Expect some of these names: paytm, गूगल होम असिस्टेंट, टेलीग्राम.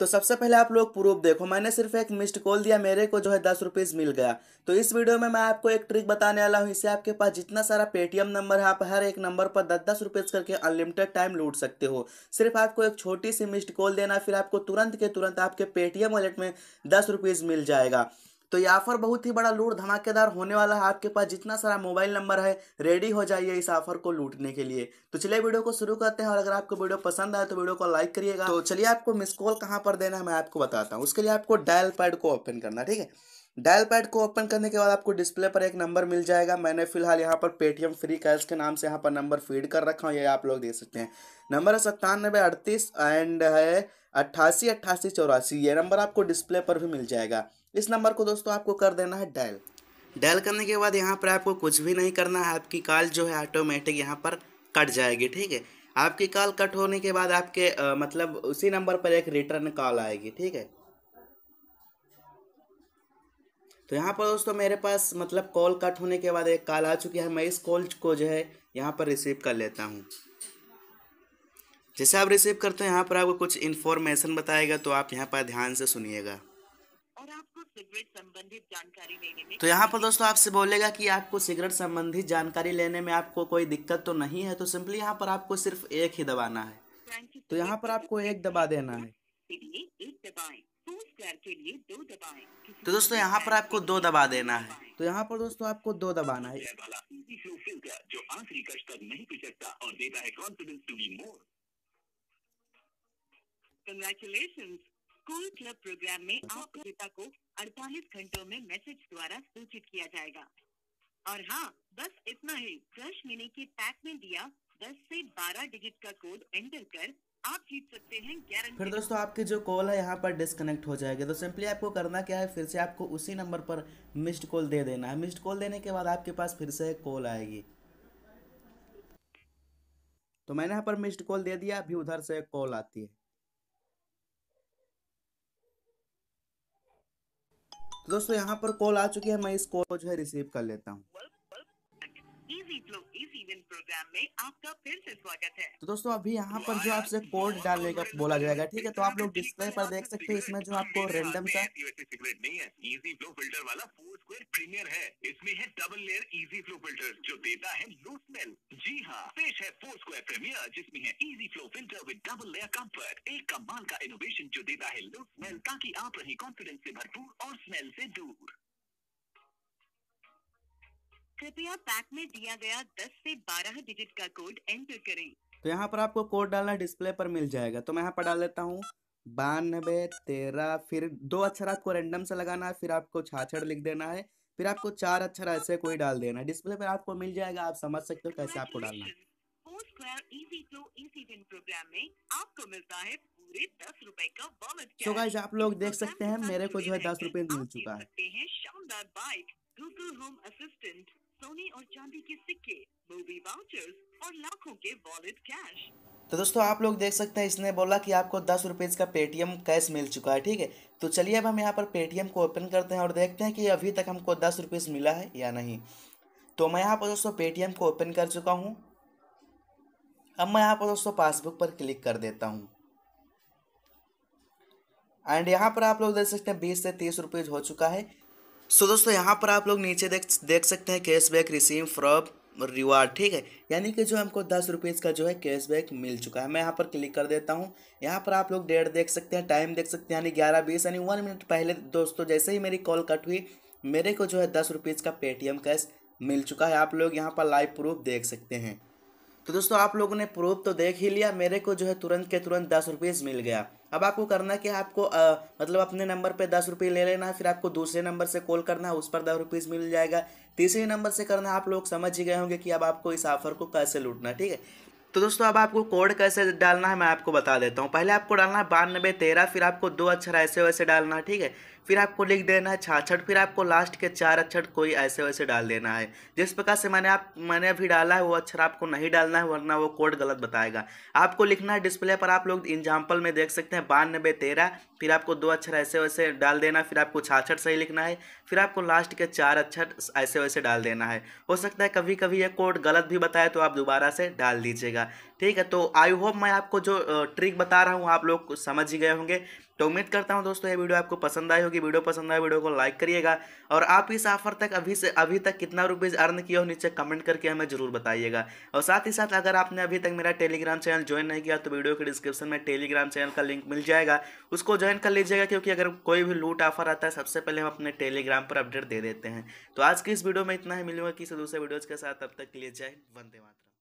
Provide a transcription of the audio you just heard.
तो सबसे पहले आप लोग प्रूफ देखो, मैंने सिर्फ एक मिस्ड कॉल दिया, मेरे को जो है 10 रुपीज़ मिल गया। तो इस वीडियो में मैं आपको एक ट्रिक बताने वाला हूँ, इससे आपके पास जितना सारा पेटीएम नंबर है आप हर एक नंबर पर 10-10 रुपीज़ करके अनलिमिटेड टाइम लूट सकते हो। सिर्फ आपको एक छोटी सी मिस्ड कॉल देना, फिर आपको तुरंत के तुरंत आपके पेटीएम वॉलेट में 10 रुपीज़ मिल जाएगा। तो ये ऑफर बहुत ही बड़ा लूट धमाकेदार होने वाला है, आपके पास जितना सारा मोबाइल नंबर है रेडी हो जाइए इस ऑफर को लूटने के लिए। तो चलिए वीडियो को शुरू करते हैं, और अगर आपको वीडियो पसंद आए तो वीडियो को लाइक करिएगा। तो चलिए आपको मिस कॉल कहाँ पर देना है मैं आपको बताता हूँ। उसके लिए आपको डायल पैड को ओपन करना, ठीक है। डायल पैड को ओपन करने के बाद आपको डिस्प्ले पर एक नंबर मिल जाएगा। मैंने फिलहाल यहाँ पर पेटीएम फ्री कैश के नाम से यहाँ पर नंबर फीड कर रखा हूँ, ये आप लोग देख सकते हैं। नंबर है 9738 एंड है 888884। ये नंबर आपको डिस्प्ले पर भी मिल जाएगा। इस नंबर को दोस्तों आपको कर देना है डायल। डायल करने के बाद यहाँ पर आपको कुछ भी नहीं करना है, आपकी कॉल जो है ऑटोमेटिक यहाँ पर कट जाएगी, ठीक है। आपकी कॉल कट होने के बाद आपके मतलब उसी नंबर पर एक रिटर्न कॉल आएगी, ठीक है। तो यहाँ पर दोस्तों मेरे पास मतलब कॉल कट होने के बाद एक कॉल आ चुकी है, मैं इस कॉल को जो है यहाँ पर रिसीव कर लेता हूँ। जैसे आप रिसीव करते हैं यहाँ पर आपको कुछ इन्फॉर्मेशन बताएगा, तो आप यहाँ पर ध्यान से सुनिएगा। तो यहाँ पर दोस्तों आपसे बोलेगा कि आपको सिगरेट संबंधित जानकारी लेने में आपको कोई दिक्कत तो नहीं है, तो सिंपली यहाँ पर आपको सिर्फ एक ही दबाना है। तो यहाँ पर आपको एक दबा देना है। तो दोस्तों यहाँ पर आपको 2 दबा देना है। तो यहाँ पर दोस्तों आपको 2 दबाना है। स्कूल क्लब प्रोग्राम में आपके पिता को 48 घंटों में मैसेज द्वारा सूचित किया जाएगा। और हाँ, बस इतना ही, क्रश मिनी के पैक में दिया 10 से 12 डिजिट का कोड एंटर कर आप जीत सकते हैं गारंटी। फिर दोस्तों आपकी जो कॉल है यहाँ पर डिस्कनेक्ट हो जाएगी। तो सिंपली आपको करना क्या है, फिर से आपको उसी नंबर पर मिस्ड कॉल दे देना है। मिस्ड कॉल देने के बाद आपके पास फिर से एक कॉल आएगी। तो मैंने यहाँ पर मिस्ड कॉल दे दिया, अभी उधर से एक कॉल आती है। तो दोस्तों यहाँ पर कॉल आ चुकी है, मैं इस कॉल को जो है रिसीव कर लेता हूँ। तो दोस्तों अभी यहाँ पर जो आपसे कोड डालने का बोला जाएगा, ठीक है। तो आप लोग डिस्प्ले पर देख सकते हैं, इसमें जो आपको रेंडम सा सिगरेट नहीं है, इजी फ्लो फिल्टर वाला 4 स्क्वायर प्रीमियर है। इसमें है double layer easy flow filter जो देता है लो स्मेल। जी हाँ, पेश है 4 स्क्वायर प्रीमियर जिसमें है easy flow filter with double layer comfort, एक कमाल का इनोवेशन जो देता है लो स्मेल, ताकि आप रहे कॉन्फिडेंस से भरपूर और स्मेल से दूर। कृपया पैक में दिया गया 10 से 12 डिजिट का कोड एंटर करें। तो यहाँ पर आपको कोड डालना, डिस्प्ले पर मिल जाएगा। तो मैं यहाँ पर डाल लेता हूँ 9213, फिर 2 अक्षर आपको रेंडम से लगाना है, फिर आपको 66 लिख देना है, फिर आपको 4 अक्षर ऐसे कोई डाल देना है। डिस्प्ले पर आपको मिल जाएगा, आप समझ सकते हो कैसे आपको डालना है। 4 square easy flow easy win program में आपको मिलता है पूरे 10 रुपए का बोनस। तो गाइस आप लोग देख सकते हैं मेरे को जो है 10 रुपए मिल चुका है। शानदार बाइक, गूगल होम असिस्टेंट, सोने और चांदी के सिक्के, मूवी वाउचर्स और लाखों के वॉलेट कैश। तो दोस्तों आप लोग देख सकते हैं इसने बोला कि आपको 10 रुपीज़ का पेटीएम कैश मिल चुका है, ठीक है। तो चलिए अब हम यहाँ पर पेटीएम को ओपन करते हैं और देखते हैं कि अभी तक हमको 10 रुपीज़ मिला है या नहीं। तो मैं यहाँ पर दोस्तों पेटीएम को ओपन कर चुका हूँ। अब मैं यहाँ पर दोस्तों पासबुक पर क्लिक कर देता हूँ एंड यहाँ पर आप लोग देख सकते हैं 20 से 30 रुपीज़ हो चुका है। सो दोस्तों यहाँ पर आप लोग नीचे देख सकते हैं कैशबैक रिसीव फ्रॉम रिवार्ड, ठीक है। यानी कि जो हमको 10 रुपीज़ का जो है कैशबैक मिल चुका है। मैं यहाँ पर क्लिक कर देता हूँ। यहाँ पर आप लोग डेट देख सकते हैं, टाइम देख सकते हैं, यानी 11:20 यानी 1 मिनट पहले दोस्तों जैसे ही मेरी कॉल कट हुई मेरे को जो है 10 रुपीज़ का पेटीएम कैश मिल चुका है। आप लोग यहाँ पर लाइव प्रूफ देख सकते हैं। तो दोस्तों आप लोगों ने प्रूफ तो देख ही लिया, मेरे को जो है तुरंत के तुरंत 10 रुपीज़ मिल गया। अब आपको करना क्या है, आपको मतलब अपने नंबर पे 10 रुपये ले लेना है, फिर आपको दूसरे नंबर से कॉल करना है, उस पर 10 रुपीज़ मिल जाएगा। तीसरे नंबर से करना, आप लोग समझ ही गए होंगे कि अब आपको इस ऑफर को कैसे लूटना, ठीक है। तो दोस्तों अब आपको कोड कैसे डालना है मैं आपको बता देता हूँ। पहले आपको डालना है 9213, फिर आपको 2 अक्षर ऐसे वैसे डालना है, ठीक है। फिर आपको लिख देना है 66, फिर आपको लास्ट के 4 अक्षर कोई ऐसे वैसे डाल देना है। जिस प्रकार से मैंने अभी डाला है वो अक्षर आपको नहीं डालना है, वरना वो कोड गलत बताएगा। आपको लिखना है, डिस्प्ले पर आप लोग एग्जाम्पल में देख सकते हैं, 9213, फिर आपको 2 अक्षर ऐसे वैसे डाल देना, फिर आपको 66 सही लिखना है, फिर आपको लास्ट के 4 अक्षर ऐसे वैसे डाल देना है। हो सकता है कभी कभी ये कोड गलत भी बताए, तो आप दोबारा से डाल दीजिएगा। ठीक है। तो आई होप मैं आपको जो ट्रिक बता रहा हूँ आप लोग समझ ही गए होंगे। तो उम्मीद करता हूँ दोस्तों ये वीडियो आपको पसंद आई होगी। वीडियो पसंद आए वीडियो को लाइक करिएगा और आप इस ऑफर तक अभी तक कितना रुपीज़ अर्न किया हो नीचे कमेंट करके हमें ज़रूर बताइएगा। और साथ ही साथ अगर आपने अभी तक मेरा टेलीग्राम चैनल ज्वाइन नहीं किया तो वीडियो के डिस्क्रिप्शन में टेलीग्राम चैनल का लिंक मिल जाएगा, उसको ज्वाइन कर लीजिएगा, क्योंकि अगर कोई भी लूट ऑफर आता है सबसे पहले हम अपने टेलीग्राम पर अपडेट दे देते हैं। तो आज की इस वीडियो में इतना ही, मिलूंगा किसी दूसरे वीडियोज़ के साथ। तब तक के लिए जय हिंद, वंदे मातरम।